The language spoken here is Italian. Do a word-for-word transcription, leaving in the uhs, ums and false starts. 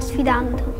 sfidando.